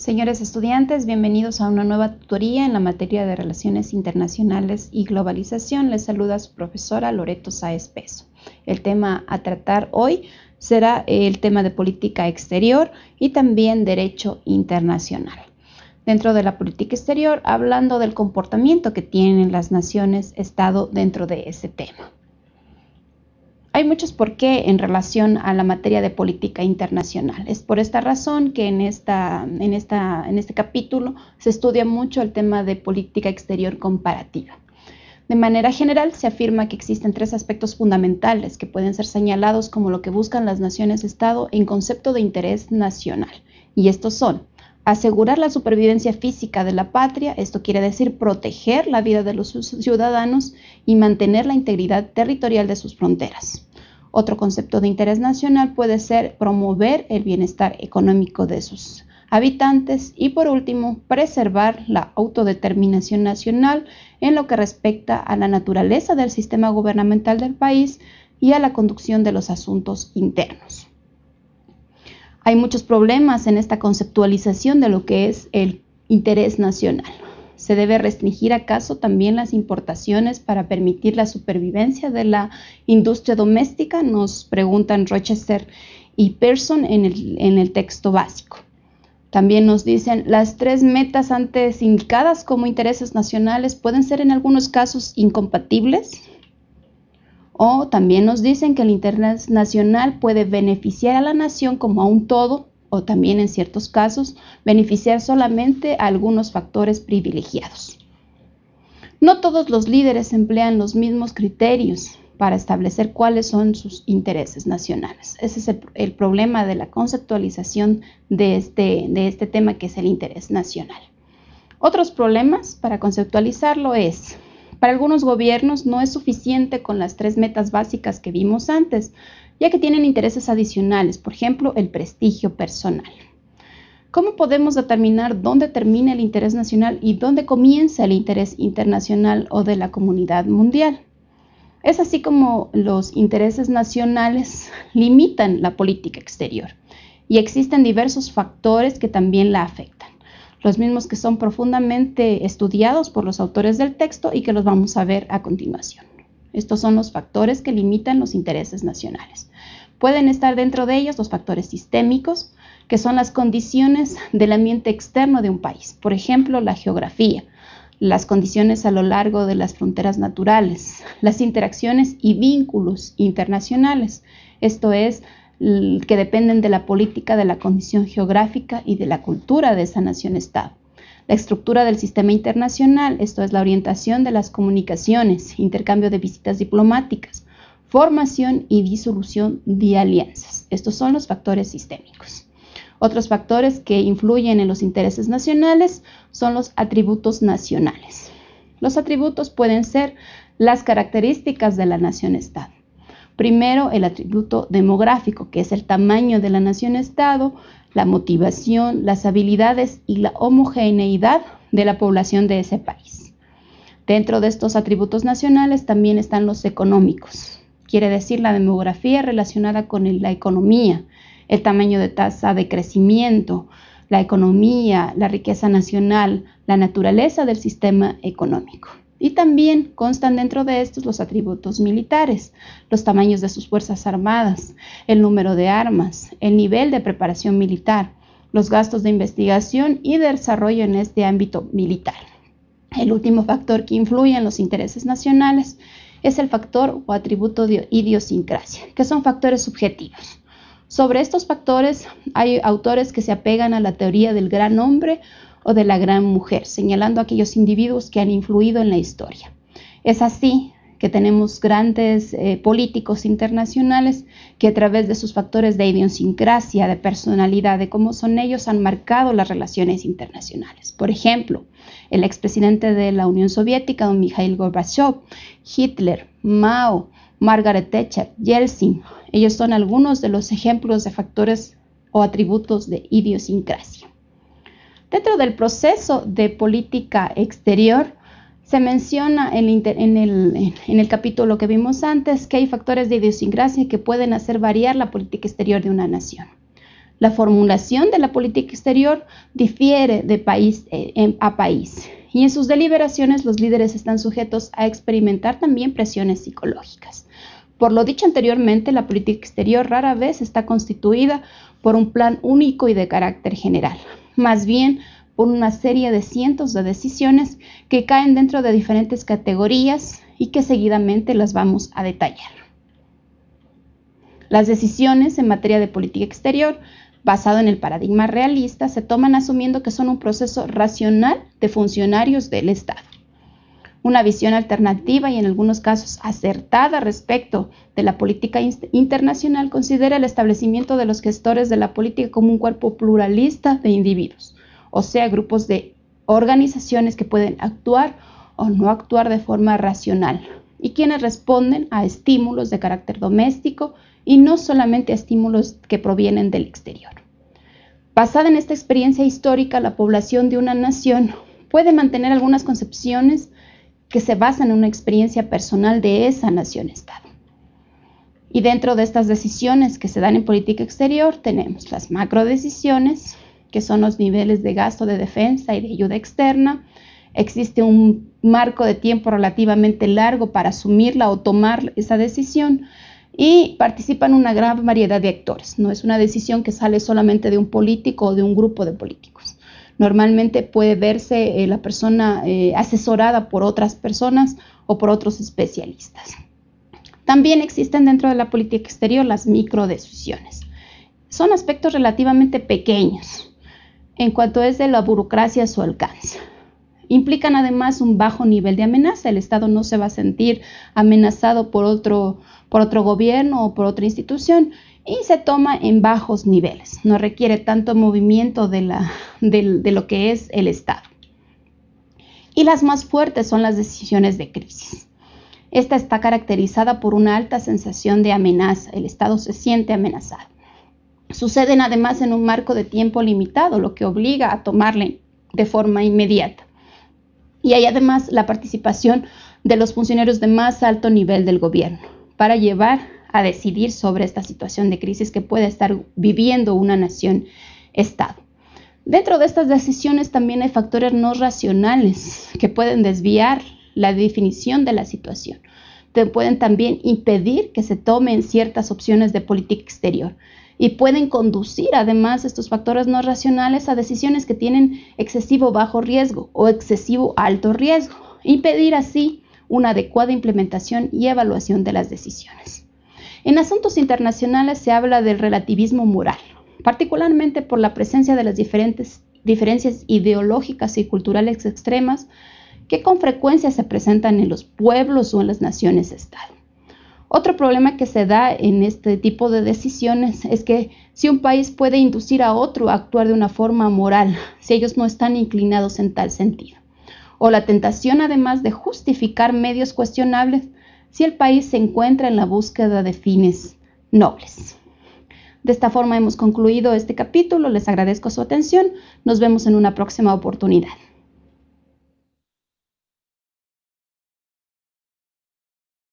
Señores estudiantes, bienvenidos a una nueva tutoría en la materia de Relaciones Internacionales y Globalización. Les saluda su profesora Loreto Sáez Pezo. El tema a tratar hoy será el tema de política exterior y también derecho internacional. Dentro de la política exterior, hablando del comportamiento que tienen las naciones-estado dentro de ese tema. Hay muchos por qué en relación a la materia de política internacional. Es por esta razón que en este capítulo se estudia mucho el tema de política exterior comparativa. De manera general, se afirma que existen tres aspectos fundamentales que pueden ser señalados como lo que buscan las naciones-estado en concepto de interés nacional. Y estos son: asegurar la supervivencia física de la patria, esto quiere decir proteger la vida de los ciudadanos y mantener la integridad territorial de sus fronteras. Otro concepto de interés nacional puede ser promover el bienestar económico de sus habitantes y, por último, preservar la autodeterminación nacional en lo que respecta a la naturaleza del sistema gubernamental del país y a la conducción de los asuntos internos. Hay muchos problemas en esta conceptualización de lo que es el interés nacional. ¿Se debe restringir acaso también las importaciones para permitir la supervivencia de la industria doméstica? Nos preguntan Rochester y Pearson en el texto básico. También nos dicen, las tres metas antes indicadas como intereses nacionales pueden ser en algunos casos incompatibles. O también nos dicen que el interés nacional puede beneficiar a la nación como a un todo, o también en ciertos casos beneficiar solamente a algunos factores privilegiados. No todos los líderes emplean los mismos criterios para establecer cuáles son sus intereses nacionales. Ese es el problema de la conceptualización de este tema, que es el interés nacional. Otros problemas para conceptualizarlo es: para algunos gobiernos no es suficiente con las tres metas básicas que vimos antes, ya que tienen intereses adicionales, por ejemplo, el prestigio personal. ¿Cómo podemos determinar dónde termina el interés nacional y dónde comienza el interés internacional o de la comunidad mundial? Es así como los intereses nacionales limitan la política exterior, y existen diversos factores que también la afectan. Los mismos que son profundamente estudiados por los autores del texto y que los vamos a ver a continuación. Estos son los factores que limitan los intereses nacionales. Pueden estar dentro de ellos los factores sistémicos, que son las condiciones del ambiente externo de un país. Por ejemplo, la geografía, las condiciones a lo largo de las fronteras naturales, las interacciones y vínculos internacionales, esto es, que dependen de la política, de la condición geográfica y de la cultura de esa nación-estado. La estructura del sistema internacional, esto es la orientación de las comunicaciones, intercambio de visitas diplomáticas, formación y disolución de alianzas. Estos son los factores sistémicos. Otros factores que influyen en los intereses nacionales son los atributos nacionales. Los atributos pueden ser las características de la nación-estado. Primero, el atributo demográfico, que es el tamaño de la nación-estado, la motivación, las habilidades y la homogeneidad de la población de ese país. Dentro de estos atributos nacionales también están los económicos, quiere decir la demografía relacionada con la economía, el tamaño de tasa de crecimiento, la economía, la riqueza nacional, la naturaleza del sistema económico. Y también constan dentro de estos los atributos militares, los tamaños de sus fuerzas armadas, el número de armas, el nivel de preparación militar, los gastos de investigación y de desarrollo en este ámbito militar. El último factor que influye en los intereses nacionales es el factor o atributo de idiosincrasia, que son factores subjetivos. Sobre estos factores hay autores que se apegan a la teoría del gran hombre o de la gran mujer, señalando a aquellos individuos que han influido en la historia. Es así que tenemos grandes políticos internacionales que a través de sus factores de idiosincrasia, de personalidad, de cómo son ellos, han marcado las relaciones internacionales. Por ejemplo, el expresidente de la Unión Soviética, don Mikhail Gorbachev, Hitler, Mao, Margaret Thatcher, Yeltsin, ellos son algunos de los ejemplos de factores o atributos de idiosincrasia. Dentro del proceso de política exterior se menciona en el capítulo que vimos antes que hay factores de idiosincrasia que pueden hacer variar la política exterior de una nación. La formulación de la política exterior difiere de país a país y en sus deliberaciones los líderes están sujetos a experimentar también presiones psicológicas. Por lo dicho anteriormente, la política exterior rara vez está constituida por un plan único y de carácter general, más bien por una serie de cientos de decisiones que caen dentro de diferentes categorías y que seguidamente las vamos a detallar. Las decisiones en materia de política exterior, basado en el paradigma realista, se toman asumiendo que son un proceso racional de funcionarios del Estado. Una visión alternativa y en algunos casos acertada respecto de la política internacional considera el establecimiento de los gestores de la política como un cuerpo pluralista de individuos, o sea, grupos de organizaciones que pueden actuar o no actuar de forma racional y quienes responden a estímulos de carácter doméstico y no solamente a estímulos que provienen del exterior. Basada en esta experiencia histórica, la población de una nación puede mantener algunas concepciones que se basan en una experiencia personal de esa nación-estado. Y dentro de estas decisiones que se dan en política exterior tenemos las macrodecisiones, que son los niveles de gasto de defensa y de ayuda externa. Existe un marco de tiempo relativamente largo para asumirla o tomar esa decisión y participan una gran variedad de actores. No es una decisión que sale solamente de un político o de un grupo de políticos. Normalmente puede verse la persona asesorada por otras personas o por otros especialistas. También existen dentro de la política exterior las microdecisiones. Son aspectos relativamente pequeños en cuanto es de la burocracia a su alcance. Implican además un bajo nivel de amenaza. El Estado no se va a sentir amenazado por otro gobierno o por otra institución y se toma en bajos niveles. No requiere tanto movimiento de lo que es el Estado. Y las más fuertes son las decisiones de crisis. Esta está caracterizada por una alta sensación de amenaza. El Estado se siente amenazado. Suceden además en un marco de tiempo limitado, lo que obliga a tomarle de forma inmediata. Y hay además la participación de los funcionarios de más alto nivel del gobierno para llevar a decidir sobre esta situación de crisis que puede estar viviendo una nación-estado. Dentro de estas decisiones también hay factores no racionales que pueden desviar la definición de la situación. Pueden también impedir que se tomen ciertas opciones de política exterior y pueden conducir además estos factores no racionales a decisiones que tienen excesivo bajo riesgo o excesivo alto riesgo, impedir así una adecuada implementación y evaluación de las decisiones. En asuntos internacionales se habla del relativismo moral, particularmente por la presencia de las diferencias ideológicas y culturales extremas que con frecuencia se presentan en los pueblos o en las naciones-estado. Otro problema que se da en este tipo de decisiones es que si un país puede inducir a otro a actuar de una forma moral, si ellos no están inclinados en tal sentido, o la tentación además de justificar medios cuestionables si el país se encuentra en la búsqueda de fines nobles. De esta forma hemos concluido este capítulo, les agradezco su atención, nos vemos en una próxima oportunidad.